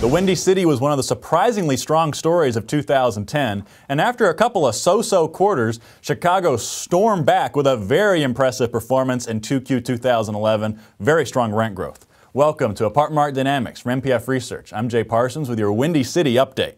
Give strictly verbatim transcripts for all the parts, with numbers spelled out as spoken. The Windy City was one of the surprisingly strong stories of two thousand ten, and after a couple of so-so quarters, Chicago stormed back with a very impressive performance in two Q two thousand eleven, very strong rent growth. Welcome to Apartment Market Dynamics from M P F Research. I'm Jay Parsons with your Windy City update.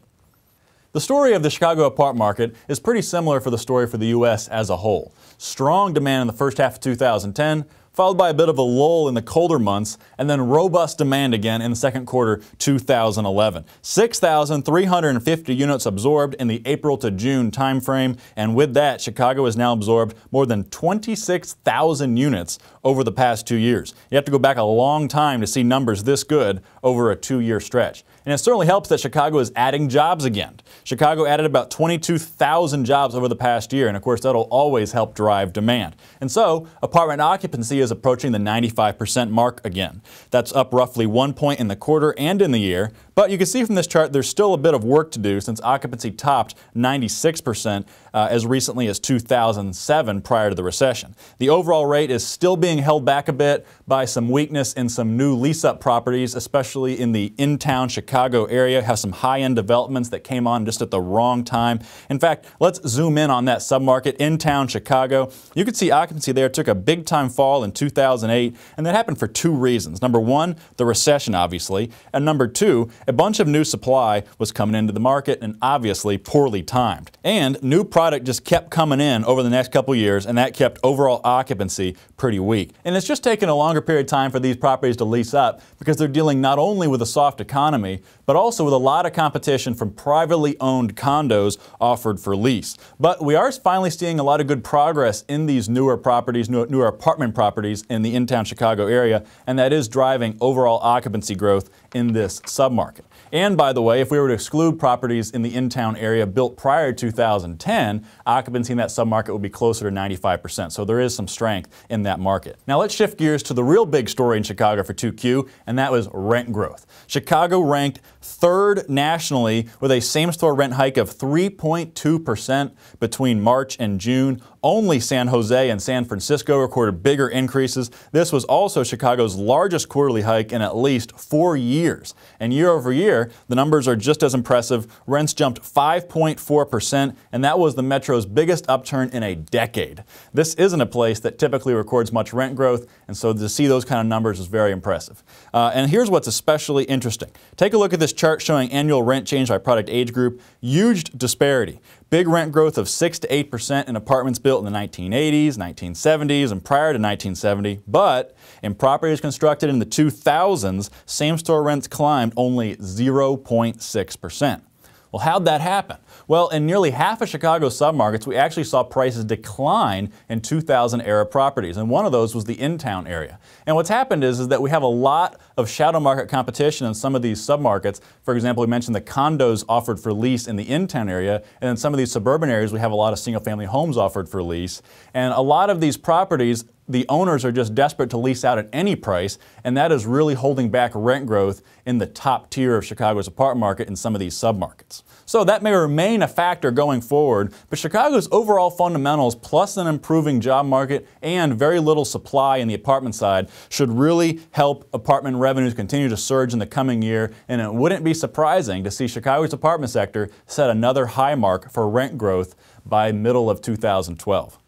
The story of the Chicago apartment market is pretty similar for the story for the U S as a whole. Strong demand in the first half of two thousand ten, followed by a bit of a lull in the colder months, and then robust demand again in the second quarter two thousand eleven. six thousand three hundred fifty units absorbed in the April to June timeframe, and with that, Chicago has now absorbed more than twenty-six thousand units over the past two years. You have to go back a long time to see numbers this good over a two-year stretch. And it certainly helps that Chicago is adding jobs again. Chicago added about twenty-two thousand jobs over the past year, and of course that'll always help drive demand. And so, apartment occupancy is is approaching the ninety-five percent mark again. That's up roughly one point in the quarter and in the year, but you can see from this chart there's still a bit of work to do since occupancy topped ninety-six percent uh, as recently as two thousand seven prior to the recession. The overall rate is still being held back a bit by some weakness in some new lease-up properties, especially in the in-town Chicago area. Have some high-end developments that came on just at the wrong time. In fact, let's zoom in on that submarket, in-town Chicago. You can see occupancy there took a big-time fall in two thousand eight, and that happened for two reasons. Number one, the recession, obviously, and number two, a bunch of new supply was coming into the market and obviously poorly timed. And new product just kept coming in over the next couple years, and that kept overall occupancy pretty weak. And it's just taken a longer period of time for these properties to lease up because they're dealing not only with a soft economy, but also with a lot of competition from privately owned condos offered for lease. But we are finally seeing a lot of good progress in these newer properties, newer apartment properties. properties in the in-town Chicago area, and that is driving overall occupancy growth in this submarket. And by the way, if we were to exclude properties in the in-town area built prior to two thousand ten, occupancy in that submarket would be closer to ninety-five percent, so there is some strength in that market. Now let's shift gears to the real big story in Chicago for two Q, and that was rent growth. Chicago ranked third nationally with a same-store rent hike of three point two percent between March and June. Only San Jose and San Francisco recorded bigger increases. This was also Chicago's largest quarterly hike in at least four years. And year over year, the numbers are just as impressive. Rents jumped five point four percent, and that was the metro's biggest upturn in a decade. This isn't a place that typically records much rent growth, and so to see those kind of numbers is very impressive. Uh, and here's what's especially interesting. Take a look at this chart showing annual rent change by product age group. Huge disparity. Big rent growth of six to eight percent in apartments built in the nineteen eighties, nineteen seventies, and prior to nineteen seventy, but in properties constructed in the two thousands, same-store rents climbed only zero point six percent. Well, how'd that happen? Well, in nearly half of Chicago's submarkets, we actually saw prices decline in two thousand era properties, and one of those was the in-town area. And what's happened is, is that we have a lot of shadow market competition in some of these submarkets. For example, we mentioned the condos offered for lease in the in-town area, and in some of these suburban areas, we have a lot of single-family homes offered for lease. And a lot of these properties, the owners are just desperate to lease out at any price, and that is really holding back rent growth in the top tier of Chicago's apartment market and some of these submarkets. So that may remain a factor going forward, but Chicago's overall fundamentals, plus an improving job market and very little supply in the apartment side, should really help apartment revenues continue to surge in the coming year, and it wouldn't be surprising to see Chicago's apartment sector set another high mark for rent growth by middle of two thousand twelve.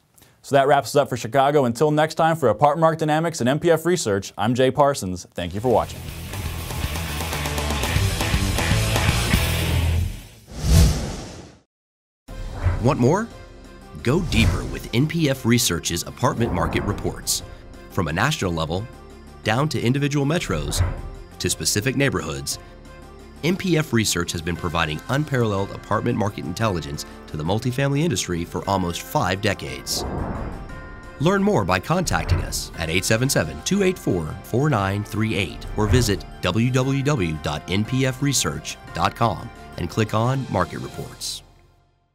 So that wraps us up for Chicago. Until next time, for Apartment Market Dynamics and M P F Research, I'm Jay Parsons. Thank you for watching. Want more? Go deeper with M P F Research's apartment market reports. From a national level, down to individual metros, to specific neighborhoods, M P F Research has been providing unparalleled apartment market intelligence to the multifamily industry for almost five decades. Learn more by contacting us at eight seven seven, two eight four, four nine three eight or visit w w w dot n p f research dot com and click on Market Reports.